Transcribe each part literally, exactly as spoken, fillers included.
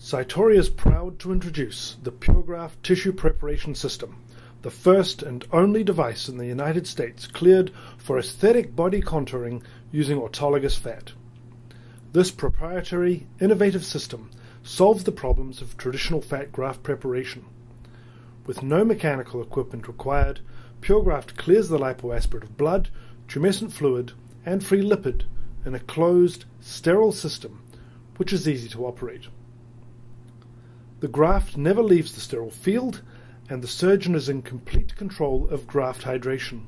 Cytori is proud to introduce the PureGraft Tissue Preparation System, the first and only device in the United States cleared for aesthetic body contouring using autologous fat. This proprietary, innovative system solves the problems of traditional fat graft preparation. With no mechanical equipment required, PureGraft clears the lipoaspirate of blood, tumescent fluid, and free lipid in a closed, sterile system which is easy to operate. The graft never leaves the sterile field, and the surgeon is in complete control of graft hydration.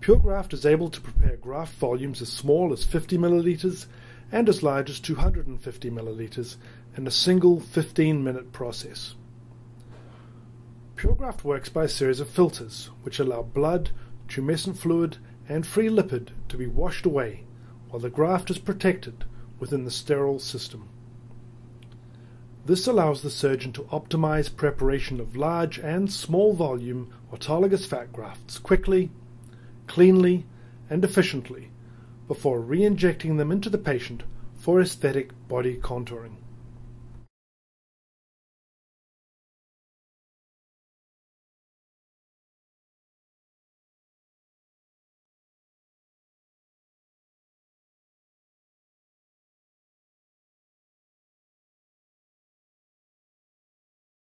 PureGraft is able to prepare graft volumes as small as fifty milliliters and as large as two hundred fifty milliliters in a single fifteen minute process. PureGraft works by a series of filters which allow blood, tumescent fluid, and free lipid to be washed away while the graft is protected within the sterile system. This allows the surgeon to optimize preparation of large and small volume autologous fat grafts quickly, cleanly, and efficiently before re-injecting them into the patient for aesthetic body contouring.